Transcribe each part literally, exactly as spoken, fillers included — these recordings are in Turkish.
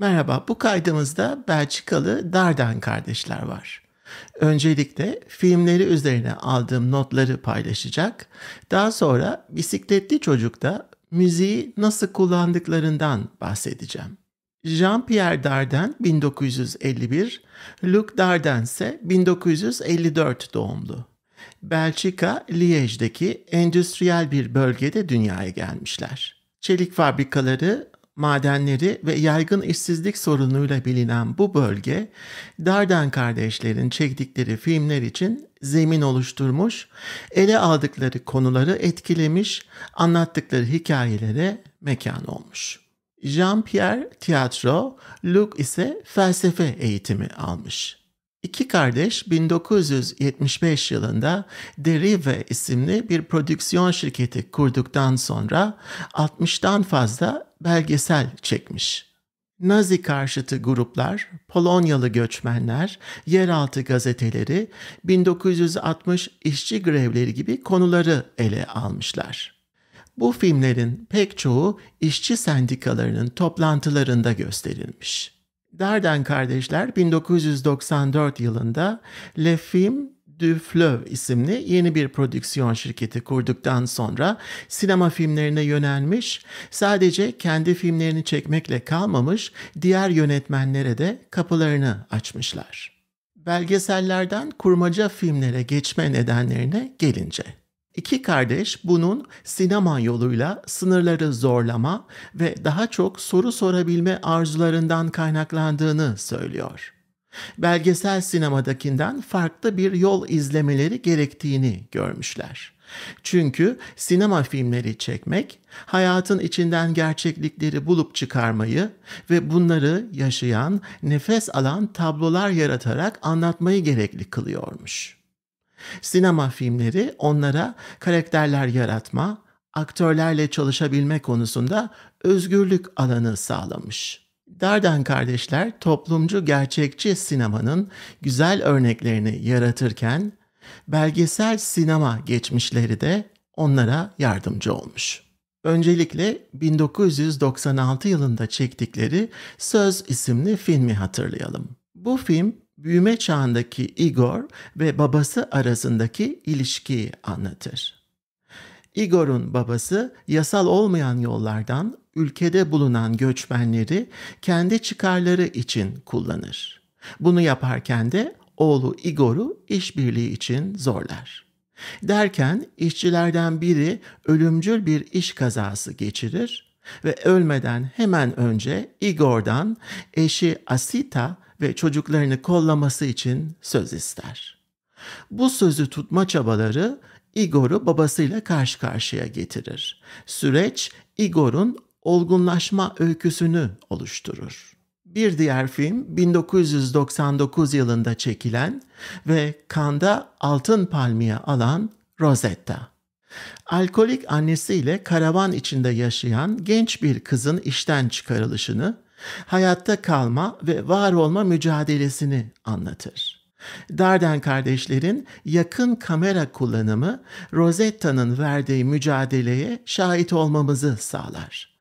Merhaba, bu kaydımızda Belçikalı Dardenne kardeşler var. Öncelikle filmleri üzerine aldığım notları paylaşacak, daha sonra Bisikletli Çocuk'ta müziği nasıl kullandıklarından bahsedeceğim. Jean-Pierre Dardenne bin dokuz yüz elli bir, Luc Dardenne ise bin dokuz yüz elli dört doğumlu. Belçika, Liej'deki endüstriyel bir bölgede dünyaya gelmişler. Çelik fabrikaları, madenleri ve yaygın işsizlik sorunuyla bilinen bu bölge, Dardenne kardeşlerin çektikleri filmler için zemin oluşturmuş, ele aldıkları konuları etkilemiş, anlattıkları hikayelere mekan olmuş. Jean-Pierre tiyatro, Luc ise felsefe eğitimi almış. İki kardeş bin dokuz yüz yetmiş beş yılında Derive isimli bir prodüksiyon şirketi kurduktan sonra altmıştan fazla belgesel çekmiş. Nazi karşıtı gruplar, Polonyalı göçmenler, yeraltı gazeteleri, bin dokuz yüz altmış işçi grevleri gibi konuları ele almışlar. Bu filmlerin pek çoğu işçi sendikalarının toplantılarında gösterilmiş. Dardenne kardeşler bin dokuz yüz doksan dört yılında Le Film du Fleuve isimli yeni bir prodüksiyon şirketi kurduktan sonra sinema filmlerine yönelmiş, sadece kendi filmlerini çekmekle kalmamış, diğer yönetmenlere de kapılarını açmışlar. Belgesellerden kurmaca filmlere geçme nedenlerine gelince, İki kardeş bunun sinema yoluyla sınırları zorlama ve daha çok soru sorabilme arzularından kaynaklandığını söylüyor. Belgesel sinemadakinden farklı bir yol izlemeleri gerektiğini görmüşler. Çünkü sinema filmleri çekmek, hayatın içinden gerçeklikleri bulup çıkarmayı ve bunları yaşayan, nefes alan tablolar yaratarak anlatmayı gerekli kılıyormuş. Sinema filmleri onlara karakterler yaratma, aktörlerle çalışabilme konusunda özgürlük alanı sağlamış. Dardenne kardeşler toplumcu gerçekçi sinemanın güzel örneklerini yaratırken belgesel sinema geçmişleri de onlara yardımcı olmuş. Öncelikle bin dokuz yüz doksan altı yılında çektikleri Söz isimli filmi hatırlayalım. Bu film büyüme çağındaki Igor ve babası arasındaki ilişkiyi anlatır. Igor'un babası yasal olmayan yollardan ülkede bulunan göçmenleri kendi çıkarları için kullanır. Bunu yaparken de oğlu Igor'u işbirliği için zorlar. Derken işçilerden biri ölümcül bir iş kazası geçirir ve ölmeden hemen önce Igor'dan eşi Asita ve çocuklarını kollaması için söz ister. Bu sözü tutma çabaları Igor'u babasıyla karşı karşıya getirir. Süreç Igor'un olgunlaşma öyküsünü oluşturur. Bir diğer film bin dokuz yüz doksan dokuz yılında çekilen ve Cannes'da Altın Palmiye alan Rosetta. Alkolik annesiyle karavan içinde yaşayan genç bir kızın işten çıkarılışını, hayatta kalma ve var olma mücadelesini anlatır. Dardenne kardeşlerin yakın kamera kullanımı Rosetta'nın verdiği mücadeleye şahit olmamızı sağlar.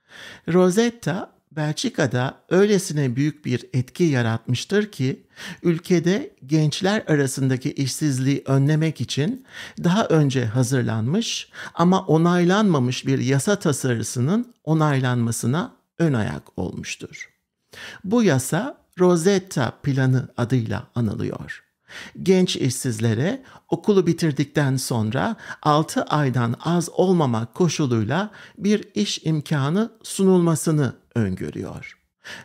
Rosetta, Belçika'da öylesine büyük bir etki yaratmıştır ki, ülkede gençler arasındaki işsizliği önlemek için daha önce hazırlanmış ama onaylanmamış bir yasa tasarısının onaylanmasına ön ayak olmuştur. Bu yasa Rosetta Planı adıyla anılıyor. Genç işsizlere okulu bitirdikten sonra altı aydan az olmamak koşuluyla bir iş imkanı sunulmasını öngörüyor.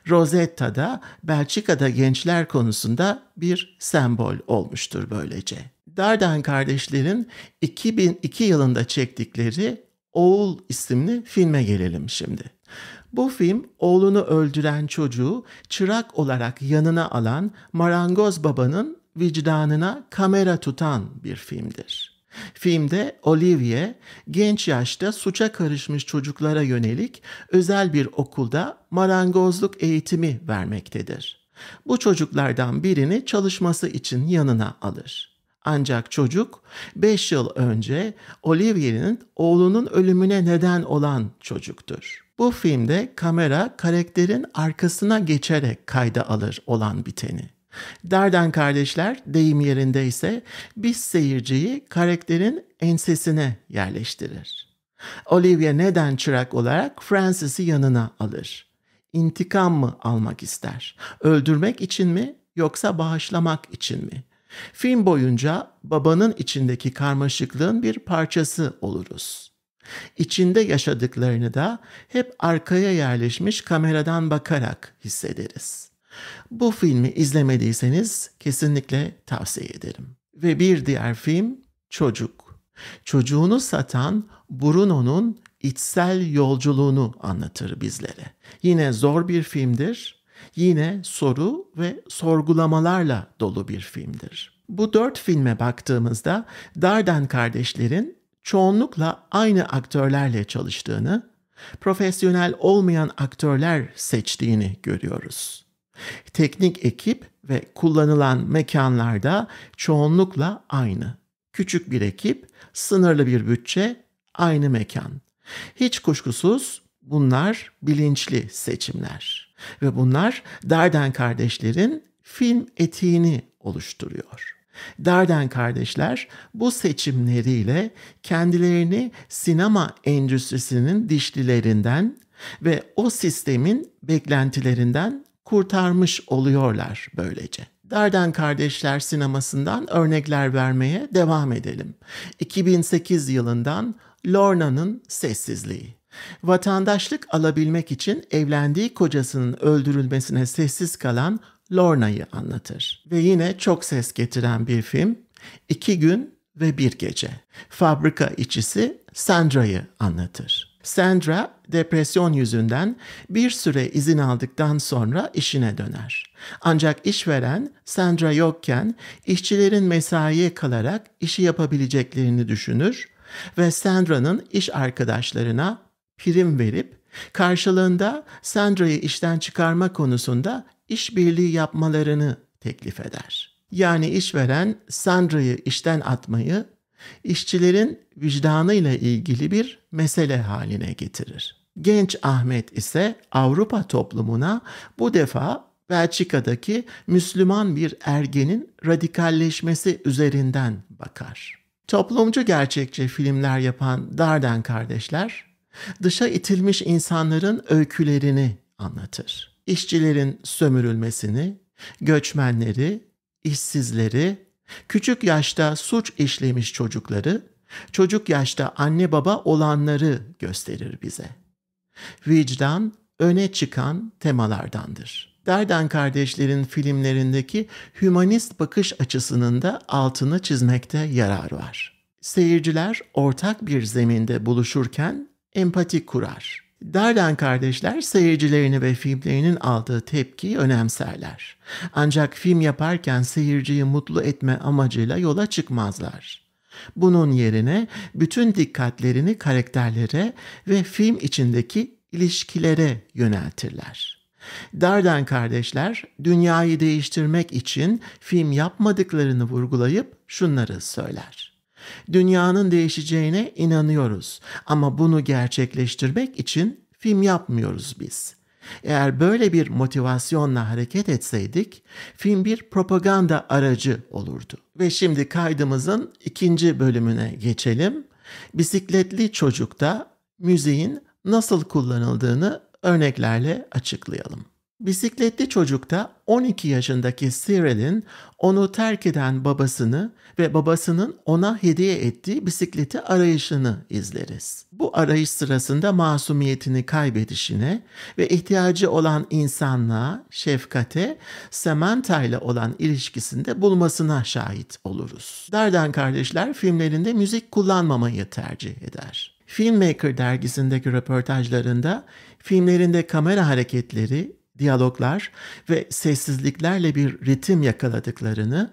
Rosetta da Belçika'da gençler konusunda bir sembol olmuştur böylece. Dardenne kardeşlerin iki bin iki yılında çektikleri Oğul isimli filme gelelim şimdi. Bu film oğlunu öldüren çocuğu çırak olarak yanına alan marangoz babanın vicdanına kamera tutan bir filmdir. Filmde Olivier genç yaşta suça karışmış çocuklara yönelik özel bir okulda marangozluk eğitimi vermektedir. Bu çocuklardan birini çalışması için yanına alır. Ancak çocuk beş yıl önce Olivier'in oğlunun ölümüne neden olan çocuktur. Bu filmde kamera karakterin arkasına geçerek kayda alır olan biteni. Dardenne kardeşler deyim yerindeyse biz seyirciyi karakterin ensesine yerleştirir. Olivier neden çırak olarak Francis'i yanına alır? İntikam mı almak ister? Öldürmek için mi yoksa bağışlamak için mi? Film boyunca babanın içindeki karmaşıklığın bir parçası oluruz. İçinde yaşadıklarını da hep arkaya yerleşmiş kameradan bakarak hissederiz. Bu filmi izlemediyseniz kesinlikle tavsiye ederim. Ve bir diğer film Çocuk. Çocuğunu satan Bruno'nun içsel yolculuğunu anlatır bizlere. Yine zor bir filmdir. Yine soru ve sorgulamalarla dolu bir filmdir. Bu dört filme baktığımızda Dardenne kardeşlerin çoğunlukla aynı aktörlerle çalıştığını, profesyonel olmayan aktörler seçtiğini görüyoruz. Teknik ekip ve kullanılan mekanlarda çoğunlukla aynı. Küçük bir ekip, sınırlı bir bütçe, aynı mekan. Hiç kuşkusuz bunlar bilinçli seçimler ve bunlar Dardenne kardeşlerin film etiğini oluşturuyor. Dardenne kardeşler bu seçimleriyle kendilerini sinema endüstrisinin dişlilerinden ve o sistemin beklentilerinden kurtarmış oluyorlar böylece. Dardenne kardeşler sinemasından örnekler vermeye devam edelim. iki bin sekiz yılından Lorna'nın Sessizliği. Vatandaşlık alabilmek için evlendiği kocasının öldürülmesine sessiz kalan Lorna'yı anlatır. Ve yine çok ses getiren bir film İki Gün ve Bir Gece. Fabrika işçisi Sandra'yı anlatır. Sandra depresyon yüzünden bir süre izin aldıktan sonra işine döner. Ancak işveren Sandra yokken işçilerin mesaiye kalarak işi yapabileceklerini düşünür ve Sandra'nın iş arkadaşlarına prim verip karşılığında Sandra'yı işten çıkarma konusunda işbirliği yapmalarını teklif eder. Yani işveren Sandra'yı işten atmayı işçilerin vicdanıyla ilgili bir mesele haline getirir. Genç Ahmet ise Avrupa toplumuna bu defa Belçika'daki Müslüman bir ergenin radikalleşmesi üzerinden bakar. Toplumcu gerçekçi filmler yapan Dardenne kardeşler dışa itilmiş insanların öykülerini anlatır. İşçilerin sömürülmesini, göçmenleri, işsizleri, küçük yaşta suç işlemiş çocukları, çocuk yaşta anne baba olanları gösterir bize. Vicdan öne çıkan temalardandır. Dardenne kardeşlerin filmlerindeki hümanist bakış açısının da altını çizmekte yarar var. Seyirciler ortak bir zeminde buluşurken empati kurar. Dardenne kardeşler seyircilerini ve filmlerinin aldığı tepkiyi önemserler. Ancak film yaparken seyirciyi mutlu etme amacıyla yola çıkmazlar. Bunun yerine bütün dikkatlerini karakterlere ve film içindeki ilişkilere yöneltirler. Dardenne kardeşler dünyayı değiştirmek için film yapmadıklarını vurgulayıp şunları söyler. Dünyanın değişeceğine inanıyoruz ama bunu gerçekleştirmek için film yapmıyoruz biz. Eğer böyle bir motivasyonla hareket etseydik, film bir propaganda aracı olurdu. Ve şimdi kaydımızın ikinci bölümüne geçelim. Bisikletli Çocuk'ta müziğin nasıl kullanıldığını örneklerle açıklayalım. Bisikletli Çocuk'ta on iki yaşındaki Cyril'in onu terk eden babasını ve babasının ona hediye ettiği bisikleti arayışını izleriz. Bu arayış sırasında masumiyetini kaybedişine ve ihtiyacı olan insanlığa, şefkate, Samantha ile olan ilişkisinde bulmasına şahit oluruz. Dardenne kardeşler filmlerinde müzik kullanmamayı tercih eder. Filmmaker dergisindeki röportajlarında filmlerinde kamera hareketleri, diyaloglar ve sessizliklerle bir ritim yakaladıklarını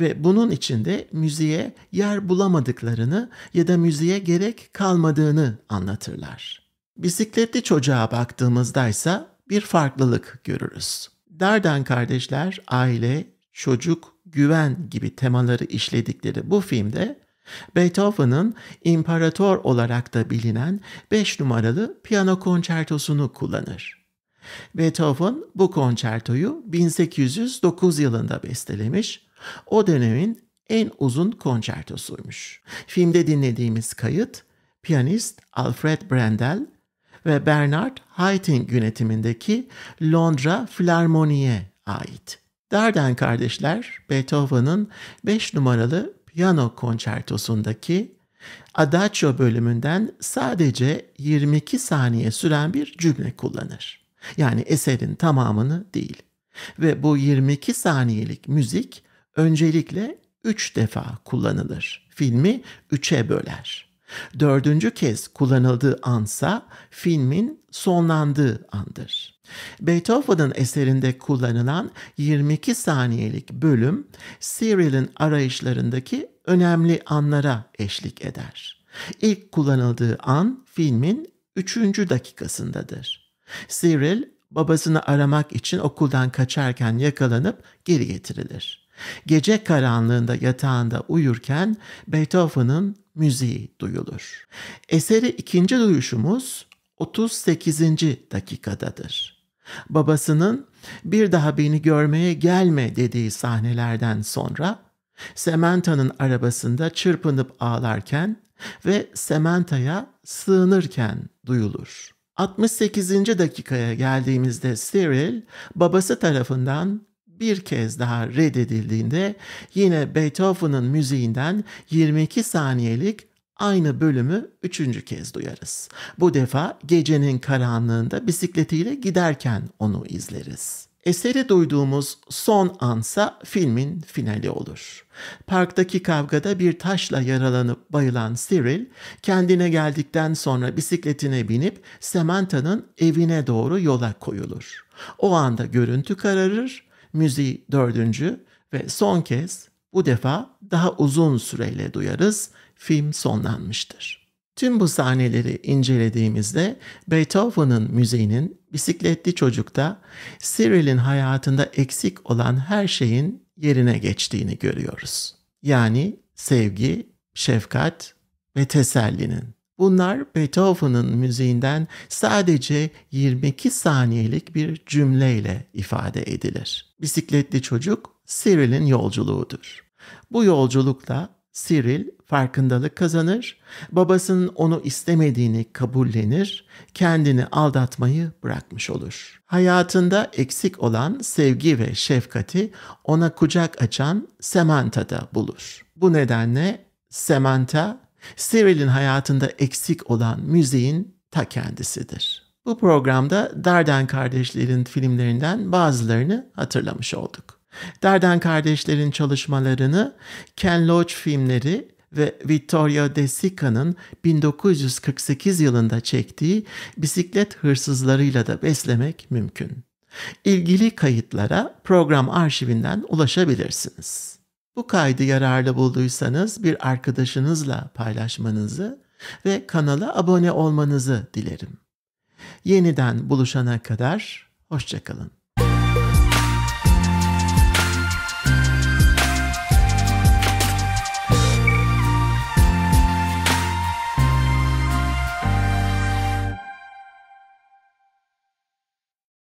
ve bunun içinde müziğe yer bulamadıklarını ya da müziğe gerek kalmadığını anlatırlar. Bisikletli Çocuğa baktığımızda ise bir farklılık görürüz. Dardenne kardeşler aile, çocuk, güven gibi temaları işledikleri bu filmde Beethoven'ın imparator olarak da bilinen beş numaralı piyano konçertosunu kullanır. Beethoven bu konçertoyu bin sekiz yüz dokuz yılında bestelemiş, o dönemin en uzun konçertosuymuş. Filmde dinlediğimiz kayıt, piyanist Alfred Brendel ve Bernard Haitink yönetimindeki Londra Filarmoni'ye ait. Dardenne kardeşler, Beethoven'ın beş numaralı piyano konçertosundaki Adagio bölümünden sadece yirmi iki saniye süren bir cümle kullanır. Yani eserin tamamını değil. Ve bu yirmi iki saniyelik müzik öncelikle üç defa kullanılır. Filmi üçe böler. Dördüncü kez kullanıldığı ansa filmin sonlandığı andır. Beethoven'ın eserinde kullanılan yirmi iki saniyelik bölüm Cyril'in arayışlarındaki önemli anlara eşlik eder. İlk kullanıldığı an filmin üçüncü dakikasındadır. Cyril babasını aramak için okuldan kaçarken yakalanıp geri getirilir. Gece karanlığında yatağında uyurken Beethoven'ın müziği duyulur. Eseri ikinci duyuşumuz otuz sekizinci dakikadadır. Babasının "bir daha beni görmeye gelme" dediği sahnelerden sonra Samantha'nın arabasında çırpınıp ağlarken ve Samantha'ya sığınırken duyulur. altmış sekizinci dakikaya geldiğimizde Cyril babası tarafından bir kez daha reddedildiğinde yine Beethoven'ın müziğinden yirmi iki saniyelik aynı bölümü üçüncü kez duyarız. Bu defa gecenin karanlığında bisikletiyle giderken onu izleriz. Eseri duyduğumuz son ansa filmin finali olur. Parktaki kavgada bir taşla yaralanıp bayılan Cyril, kendine geldikten sonra bisikletine binip Samantha'nın evine doğru yola koyulur. O anda görüntü kararır, müziği dördüncü ve son kez, bu defa daha uzun süreyle duyarız, film sonlanmıştır. Tüm bu sahneleri incelediğimizde Beethoven'ın müziğinin Bisikletli Çocuk'ta Cyril'in hayatında eksik olan her şeyin yerine geçtiğini görüyoruz. Yani sevgi, şefkat ve tesellinin. Bunlar Beethoven'ın müziğinden sadece yirmi iki saniyelik bir cümleyle ifade edilir. Bisikletli Çocuk, Cyril'in yolculuğudur. Bu yolculukla Cyril farkındalık kazanır, babasının onu istemediğini kabullenir, kendini aldatmayı bırakmış olur. Hayatında eksik olan sevgi ve şefkati ona kucak açan Samantha'da bulur. Bu nedenle Samantha, Cyril'in hayatında eksik olan müziğin ta kendisidir. Bu programda Dardenne kardeşlerin filmlerinden bazılarını hatırlamış olduk. Dardenne kardeşlerin çalışmalarını Ken Loach filmleri ve Vittorio De Sica'nın bin dokuz yüz kırk sekiz yılında çektiği Bisiklet Hırsızları'yla da beslemek mümkün. İlgili kayıtlara program arşivinden ulaşabilirsiniz. Bu kaydı yararlı bulduysanız bir arkadaşınızla paylaşmanızı ve kanala abone olmanızı dilerim. Yeniden buluşana kadar hoşça kalın.